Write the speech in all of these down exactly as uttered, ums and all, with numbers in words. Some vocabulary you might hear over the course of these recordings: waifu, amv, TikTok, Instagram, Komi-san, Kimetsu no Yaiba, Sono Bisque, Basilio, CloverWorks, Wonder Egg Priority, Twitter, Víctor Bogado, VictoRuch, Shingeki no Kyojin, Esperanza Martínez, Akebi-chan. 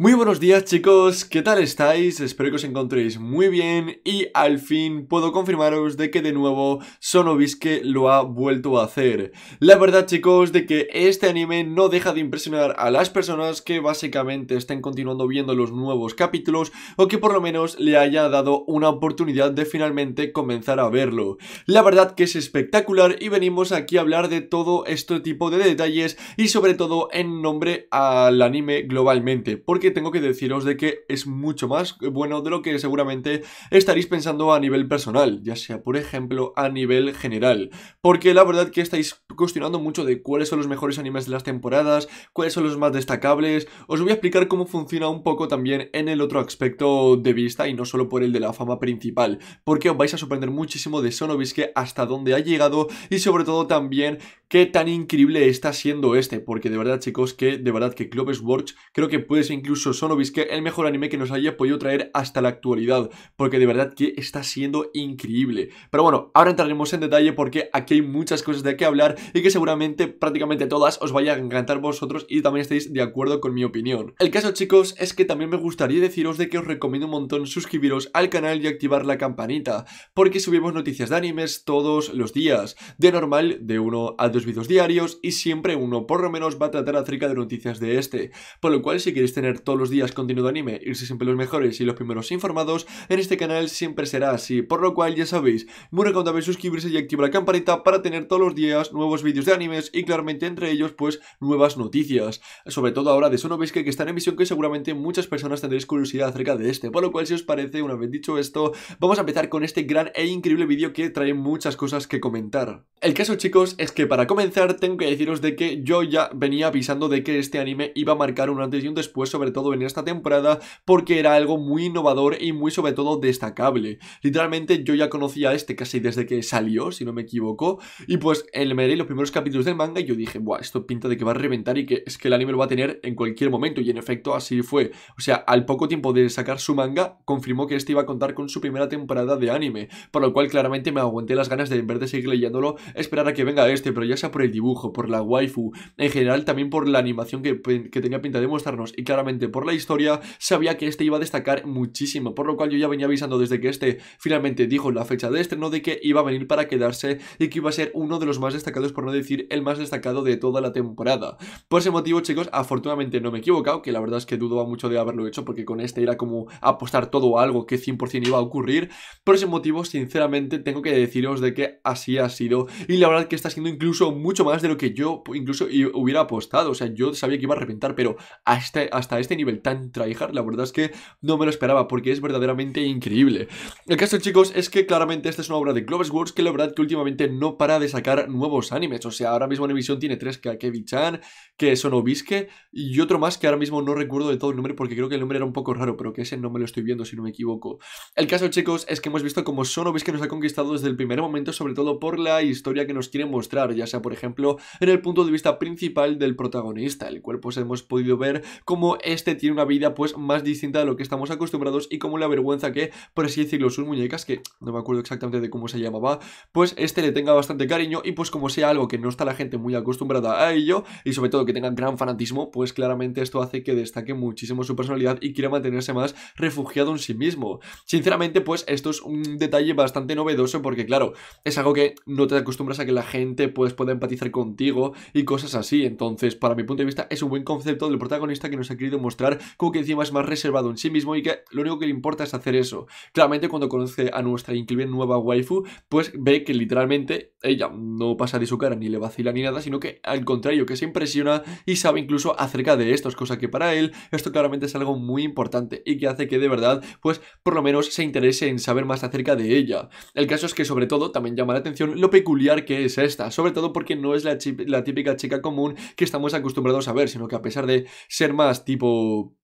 Muy buenos días chicos, ¿qué tal estáis? Espero que os encontréis muy bien y al fin puedo confirmaros de que de nuevo Sono Bisque lo ha vuelto a hacer. La verdad chicos, de que este anime no deja de impresionar a las personas que básicamente estén continuando viendo los nuevos capítulos o que por lo menos le haya dado una oportunidad de finalmente comenzar a verlo. La verdad que es espectacular y venimos aquí a hablar de todo este tipo de detalles y sobre todo en nombre al anime globalmente, porque tengo que deciros de que es mucho más bueno de lo que seguramente estaréis pensando a nivel personal, ya sea por ejemplo a nivel general, porque la verdad que estáis cuestionando mucho de cuáles son los mejores animes de las temporadas, cuáles son los más destacables. Os voy a explicar cómo funciona un poco también en el otro aspecto de vista y no solo por el de la fama principal, porque os vais a sorprender muchísimo de Sono Bisque hasta dónde ha llegado y sobre todo también qué tan increíble está siendo este, porque de verdad chicos que de verdad que CloverWorks creo que puede ser incluso Sono Bisque el mejor anime que nos haya podido traer hasta la actualidad, porque de verdad que está siendo increíble. Pero bueno, ahora entraremos en detalle porque aquí hay muchas cosas de que hablar y que seguramente prácticamente todas os vaya a encantar vosotros y también estéis de acuerdo con mi opinión. El caso chicos es que también me gustaría deciros de que os recomiendo un montón suscribiros al canal y activar la campanita, porque subimos noticias de animes todos los días, de normal de uno a dos vídeos diarios y siempre uno por lo menos va a tratar acerca de noticias de este, por lo cual si queréis tener todo todos los días contenido de anime, irse siempre los mejores y los primeros informados, en este canal siempre será así, por lo cual ya sabéis, muy recomendable suscribirse y activar la campanita para tener todos los días nuevos vídeos de animes y claramente entre ellos pues nuevas noticias, sobre todo ahora de Sono Bisque que está en emisión, que seguramente muchas personas tendréis curiosidad acerca de este, por lo cual si os parece, una vez dicho esto, vamos a empezar con este gran e increíble vídeo que trae muchas cosas que comentar. El caso chicos es que para comenzar tengo que deciros de que yo ya venía avisando de que este anime iba a marcar un antes y un después, sobre todo en esta temporada, porque era algo muy innovador y muy sobre todo destacable. Literalmente yo ya conocía este casi desde que salió, si no me equivoco, y pues el, me leí los primeros capítulos del manga y yo dije, buah, esto pinta de que va a reventar y que es que el anime lo va a tener en cualquier momento, y en efecto así fue. O sea, al poco tiempo de sacar su manga confirmó que este iba a contar con su primera temporada de anime, por lo cual claramente me aguanté las ganas de en vez de seguir leyéndolo esperar a que venga este, pero ya sea por el dibujo, por la waifu, en general también por la animación que, que tenía pinta de mostrarnos y claramente por la historia, sabía que este iba a destacar muchísimo, por lo cual yo ya venía avisando desde que este finalmente dijo la fecha de estreno de que iba a venir para quedarse y que iba a ser uno de los más destacados, por no decir el más destacado de toda la temporada. Por ese motivo chicos, afortunadamente no me he equivocado, que la verdad es que dudaba mucho de haberlo hecho, porque con este era como apostar todo a algo que cien por cien iba a ocurrir. Por ese motivo sinceramente tengo que deciros de que así ha sido, y la verdad que está siendo incluso mucho más de lo que yo incluso hubiera apostado. O sea, yo sabía que iba a reventar, pero hasta, hasta este nivel tan tryhard, la verdad es que no me lo esperaba, porque es verdaderamente increíble. El caso chicos es que claramente esta es una obra de CloverWorks que la verdad que últimamente no para de sacar nuevos animes. O sea, ahora mismo en emisión tiene tres, que Akebi-chan, que Sono Bisque y otro más que ahora mismo no recuerdo de todo el nombre porque creo que el nombre era un poco raro, pero que ese no me lo estoy viendo si no me equivoco. El caso chicos es que hemos visto como Sono Bisque nos ha conquistado desde el primer momento, sobre todo por la historia que nos quiere mostrar, ya sea por ejemplo en el punto de vista principal del protagonista, el cual pues hemos podido ver como es este tiene una vida pues más distinta de lo que estamos acostumbrados y como la vergüenza que, por así decirlo, sus muñecas, que no me acuerdo exactamente de cómo se llamaba, pues este le tenga bastante cariño y pues como sea algo que no está la gente muy acostumbrada a ello y sobre todo que tenga gran fanatismo, pues claramente esto hace que destaque muchísimo su personalidad y quiera mantenerse más refugiado en sí mismo. Sinceramente pues esto es un detalle bastante novedoso, porque claro, es algo que no te acostumbras a que la gente pues pueda empatizar contigo y cosas así. Entonces para mi punto de vista es un buen concepto del protagonista que nos ha querido mostrar mostrar como que encima es más reservado en sí mismo y que lo único que le importa es hacer eso. Claramente cuando conoce a nuestra increíble nueva waifu, pues ve que literalmente ella no pasa de su cara ni le vacila ni nada, sino que al contrario, que se impresiona y sabe incluso acerca de esto, es cosa que para él esto claramente es algo muy importante y que hace que de verdad pues por lo menos se interese en saber más acerca de ella. El caso es que sobre todo también llama la atención lo peculiar que es esta, sobre todo porque no es la, la típica chica común que estamos acostumbrados a ver, sino que a pesar de ser más tipo,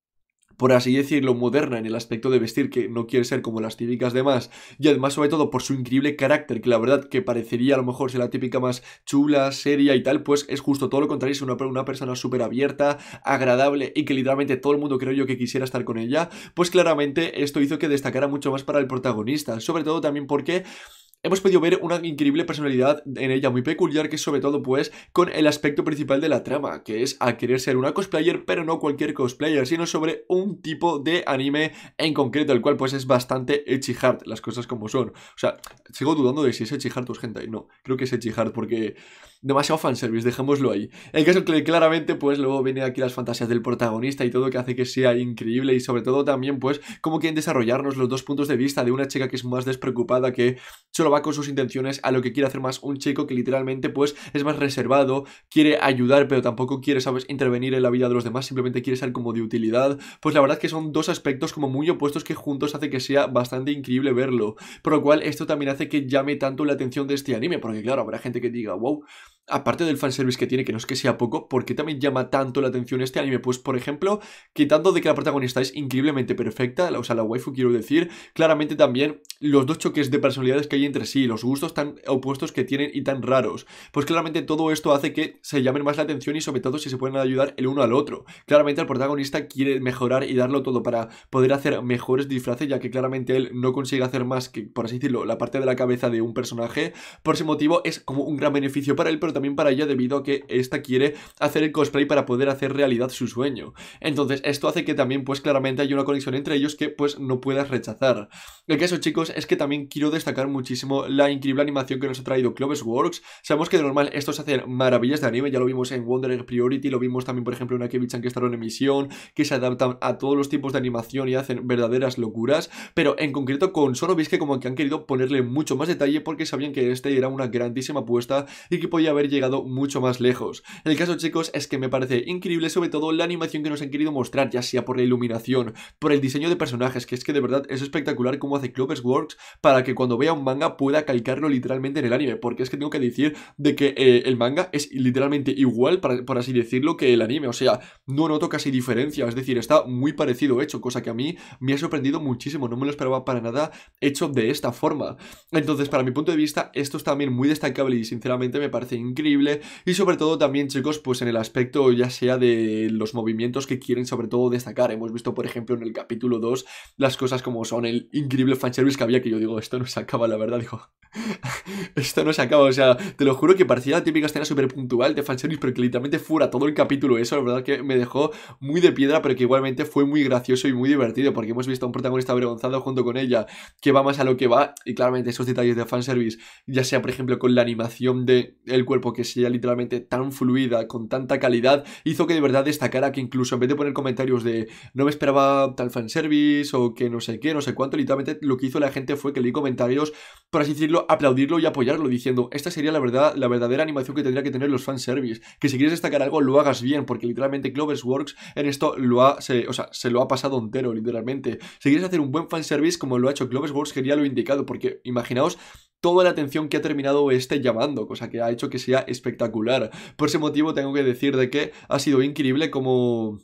por así decirlo, moderna en el aspecto de vestir, que no quiere ser como las típicas demás, y además sobre todo por su increíble carácter, que la verdad que parecería a lo mejor ser la típica más chula, seria y tal, pues es justo todo lo contrario, es una, una persona súper abierta, agradable y que literalmente todo el mundo creo yo que quisiera estar con ella. Pues claramente esto hizo que destacara mucho más para el protagonista, sobre todo también porque hemos podido ver una increíble personalidad en ella, muy peculiar, que es sobre todo pues con el aspecto principal de la trama, que es a querer ser una cosplayer, pero no cualquier cosplayer, sino sobre un tipo de anime en concreto, el cual pues es bastante ecchi hard, las cosas como son. O sea, sigo dudando de si es ecchi hard o es hentai. No, creo que es ecchi hard porque demasiado fanservice, dejémoslo ahí. El caso es que claramente pues luego viene aquí las fantasías del protagonista y todo, que hace que sea increíble, y sobre todo también pues cómo quieren desarrollarnos los dos puntos de vista de una chica que es más despreocupada, que solo va con sus intenciones, a lo que quiere hacer más un chico que literalmente pues es más reservado, quiere ayudar pero tampoco quiere, sabes, intervenir en la vida de los demás, simplemente quiere ser como de utilidad. Pues la verdad es que son dos aspectos como muy opuestos que juntos hace que sea bastante increíble verlo, por lo cual esto también hace que llame tanto la atención de este anime, porque claro, habrá gente que diga, wow, aparte del fanservice que tiene, que no es que sea poco, ¿por qué también llama tanto la atención este anime? Pues por ejemplo, quitando de que la protagonista es increíblemente perfecta, o sea, la waifu quiero decir, claramente también los dos choques de personalidades que hay entre sí, los gustos tan opuestos que tienen y tan raros, pues claramente todo esto hace que se llamen más la atención y sobre todo si se pueden ayudar el uno al otro. Claramente el protagonista quiere mejorar y darlo todo para poder hacer mejores disfraces, ya que claramente él no consigue hacer más que, por así decirlo, la parte de la cabeza de un personaje. Por ese motivo es como un gran beneficio para él, pero también para ella debido a que esta quiere hacer el cosplay para poder hacer realidad su sueño. Entonces esto hace que también pues claramente haya una conexión entre ellos que pues no puedas rechazar. El caso, chicos, es que también quiero destacar muchísimo la increíble animación que nos ha traído CloverWorks. Sabemos que de normal estos hacen maravillas de anime, ya lo vimos en Wonder Egg Priority, lo vimos también por ejemplo en Akebi-chan, que estaron en emisión, que se adaptan a todos los tipos de animación y hacen verdaderas locuras, pero en concreto con Sono Bisque como que han querido ponerle mucho más detalle porque sabían que este era una grandísima apuesta y que podía haber llegado mucho más lejos. El caso, chicos, es que me parece increíble sobre todo la animación que nos han querido mostrar, ya sea por la iluminación, por el diseño de personajes, que es que de verdad es espectacular cómo hace CloverWorks para que cuando vea un manga pueda calcarlo literalmente en el anime, porque es que tengo que decir de que eh, el manga es literalmente igual, para, por así decirlo, que el anime, o sea, no noto casi diferencia, es decir, está muy parecido hecho, cosa que a mí me ha sorprendido muchísimo, no me lo esperaba para nada hecho de esta forma. Entonces, para mi punto de vista, esto es también muy destacable y sinceramente me parece increíble. Increíble, y sobre todo también, chicos, pues en el aspecto ya sea de los movimientos que quieren sobre todo destacar. Hemos visto por ejemplo en el capítulo dos las cosas como son, el increíble fanservice que había, que yo digo, esto no se acaba, la verdad, digo esto no se acaba, o sea, te lo juro que parecía la típica escena súper puntual de fanservice, pero que literalmente fuera todo el capítulo eso, la verdad que me dejó muy de piedra, pero que igualmente fue muy gracioso y muy divertido, porque hemos visto a un protagonista avergonzado junto con ella, que va más a lo que va, y claramente esos detalles de fanservice, ya sea por ejemplo con la animación del cuerpo, que sea literalmente tan fluida, con tanta calidad, hizo que de verdad destacara, que incluso en vez de poner comentarios de no me esperaba tal fanservice o que no sé qué, no sé cuánto, literalmente lo que hizo la gente fue que leí comentarios, por así decirlo, aplaudirlo y apoyarlo, diciendo esta sería la verdad, la verdadera animación que tendría que tener los fanservice, que si quieres destacar algo lo hagas bien, porque literalmente CloverWorks en esto lo ha, se, o sea, se lo ha pasado entero literalmente. Si quieres hacer un buen fanservice como lo ha hecho CloverWorks, sería lo indicado, porque imaginaos toda la atención que ha terminado este llamando, cosa que ha hecho que sea espectacular. Por ese motivo tengo que decir de que ha sido increíble como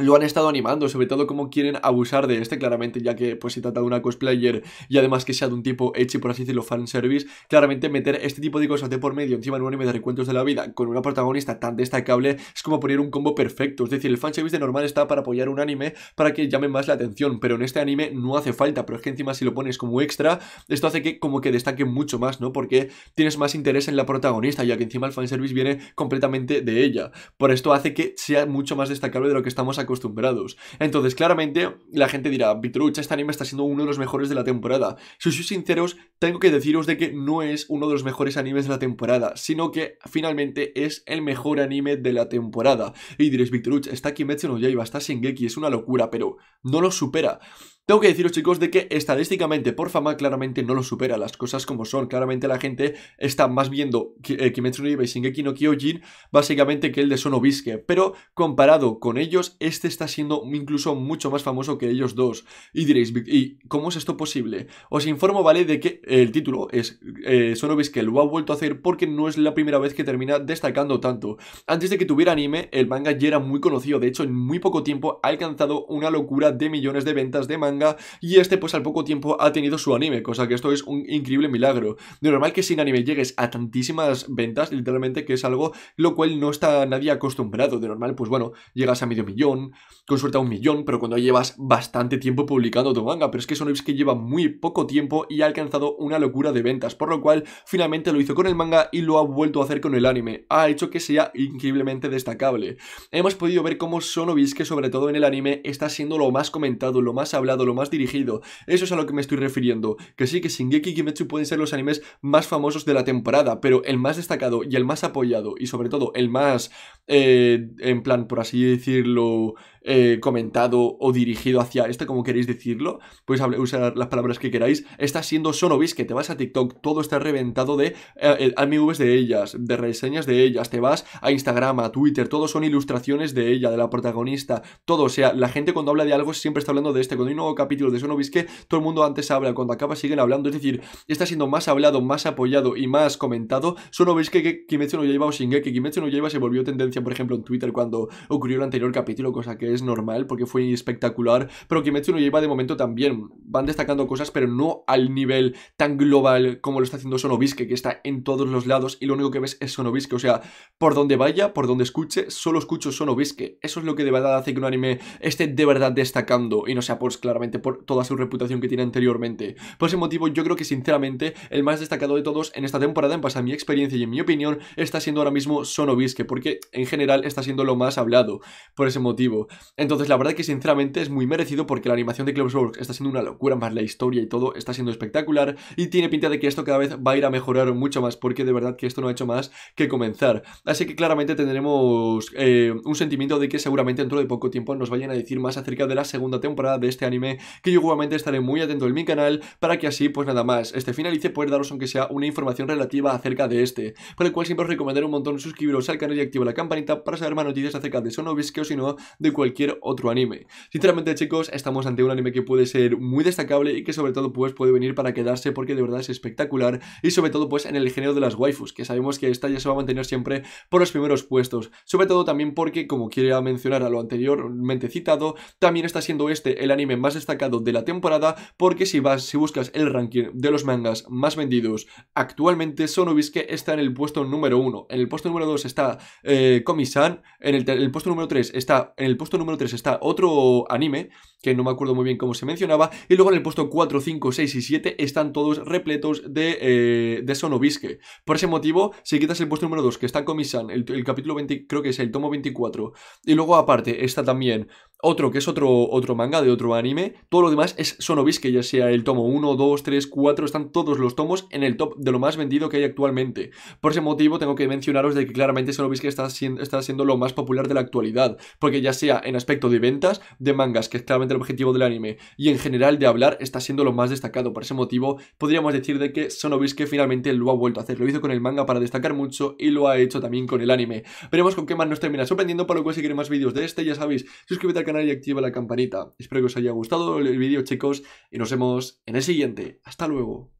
lo han estado animando, sobre todo cómo quieren abusar de este, claramente, ya que pues se trata de una cosplayer y además que sea de un tipo ecchi, por así decirlo, fanservice, claramente meter este tipo de cosas de por medio encima en un anime de recuentos de la vida con una protagonista tan destacable es como poner un combo perfecto. Es decir, el fanservice de normal está para apoyar un anime para que llame más la atención, pero en este anime no hace falta, pero es que encima si lo pones como extra, esto hace que como que destaque mucho más, ¿no? Porque tienes más interés en la protagonista, ya que encima el fanservice viene completamente de ella. Por esto hace que sea mucho más destacable de lo que estamos aquí acostumbrados. Entonces, claramente, la gente dirá, Vitrucha, este anime está siendo uno de los mejores de la temporada. Si sois sinceros, tengo que deciros de que no es uno de los mejores animes de la temporada, sino que finalmente es el mejor anime de la temporada. Y diréis, Vitrucha, está Kimetsu no Yaiba, está Shingeki, es una locura, pero no lo supera. Tengo que deciros, chicos, de que estadísticamente, por fama, claramente no lo supera, las cosas como son. Claramente la gente está más viendo eh, Kimetsu no Yaiba y Shingeki no Kyojin, básicamente, que el de Sono Bisque. Pero comparado con ellos, este está siendo incluso mucho más famoso que ellos dos. Y diréis, ¿y cómo es esto posible? Os informo, ¿vale?, de que el título es eh, Sono Bisque lo ha vuelto a hacer porque no es la primera vez que termina destacando tanto. Antes de que tuviera anime, el manga ya era muy conocido. De hecho, en muy poco tiempo ha alcanzado una locura de millones de ventas de manga manga, y este pues al poco tiempo ha tenido su anime, cosa que esto es un increíble milagro. De normal que sin anime llegues a tantísimas ventas, literalmente, que es algo lo cual no está nadie acostumbrado. De normal pues bueno, llegas a medio millón, con suerte a un millón, pero cuando llevas bastante tiempo publicando tu manga, pero es que Sono Bisque lleva muy poco tiempo y ha alcanzado una locura de ventas, por lo cual finalmente lo hizo con el manga y lo ha vuelto a hacer con el anime, ha hecho que sea increíblemente destacable. Hemos podido ver cómo Sono Bisque, sobre todo en el anime, está siendo lo más comentado, lo más hablado, lo más dirigido. Eso es a lo que me estoy refiriendo, que sí, que Shingeki y Kimetsu pueden ser los animes más famosos de la temporada, pero el más destacado y el más apoyado y sobre todo el más, eh, en plan, por así decirlo, eh, comentado o dirigido hacia este, como queréis decirlo, podéis usar las palabras que queráis, está siendo Sono Bisque. Te vas a TikTok, todo está reventado de eh, A M Vs de ellas, de reseñas de ellas, te vas a Instagram, a Twitter, todo son ilustraciones de ella, de la protagonista, todo, o sea, la gente cuando habla de algo siempre está hablando de este, cuando hay un nuevo capítulo de Sono Bisque, todo el mundo antes habla, cuando acaba siguen hablando, es decir, está siendo más hablado, más apoyado y más comentado Sono Bisque que Kimetsu no Yaiba o Shingeki. Kimetsu no Yaiba se volvió tendencia, por ejemplo, en Twitter cuando ocurrió el anterior capítulo, cosa que es normal porque fue espectacular, pero Kimetsu no Yaiba de momento también, van destacando cosas pero no al nivel tan global como lo está haciendo Sono Bisque, que está en todos los lados y lo único que ves es Sono Bisque, o sea, por donde vaya, por donde escuche, solo escucho Sono Bisque. Eso es lo que de verdad hace que un anime esté de verdad destacando y no sea pues claramente por toda su reputación que tiene anteriormente. Por ese motivo yo creo que sinceramente el más destacado de todos en esta temporada, en base a mi experiencia y en mi opinión, está siendo ahora mismo Sono Bisque, porque en general está siendo lo más hablado por ese motivo. Entonces la verdad que sinceramente es muy merecido porque la animación de CloverWorks está siendo una locura, más la historia y todo está siendo espectacular y tiene pinta de que esto cada vez va a ir a mejorar mucho más porque de verdad que esto no ha hecho más que comenzar. Así que claramente tendremos eh, un sentimiento de que seguramente dentro de poco tiempo nos vayan a decir más acerca de la segunda temporada de este anime, que yo igualmente estaré muy atento en mi canal para que así pues nada más este finalice, poder daros aunque sea una información relativa acerca de este, por el cual siempre os recomendaré un montón suscribiros al canal y activar la campanita para saber más noticias acerca de Sono Bisque o si no de cualquier otro anime. Sinceramente chicos, estamos ante un anime que puede ser muy destacable y que sobre todo pues puede venir para quedarse porque de verdad es espectacular y sobre todo pues en el género de las waifus, que sabemos que esta ya se va a mantener siempre por los primeros puestos, sobre todo también porque, como quería mencionar a lo anteriormente citado, también está siendo este el anime más destacado de la temporada, porque si vas, si buscas el ranking de los mangas más vendidos actualmente, Sono Bisque está en el puesto número uno, en el puesto número dos está eh, Komi-san, en el, el puesto número tres está, en el puesto número tres está otro anime, que no me acuerdo muy bien cómo se mencionaba, y luego en el puesto cuatro, cinco, seis y siete están todos repletos de, eh, de Sono Bisque. Por ese motivo, si quitas el puesto número dos, que está Komi-san, el, el capítulo veinte, creo que es el tomo veinticuatro, y luego aparte está también otro que es otro, otro manga de otro anime, todo lo demás es Sono Bisque, ya sea el tomo uno, dos, tres, cuatro, están todos los tomos en el top de lo más vendido que hay actualmente. Por ese motivo tengo que mencionaros de que claramente Sono Bisque está siendo, está siendo lo más popular de la actualidad, porque ya sea en aspecto de ventas, de mangas, que es claramente el objetivo del anime, y en general de hablar, está siendo lo más destacado. Por ese motivo podríamos decir de que Sono Bisque finalmente lo ha vuelto a hacer, lo hizo con el manga para destacar mucho y lo ha hecho también con el anime. Veremos con qué más nos termina sorprendiendo, para lo cual si queréis más vídeos de este, ya sabéis, suscríbete al canal y activa la campanita. Espero que os haya gustado el vídeo chicos y nos vemos en el siguiente. Hasta luego.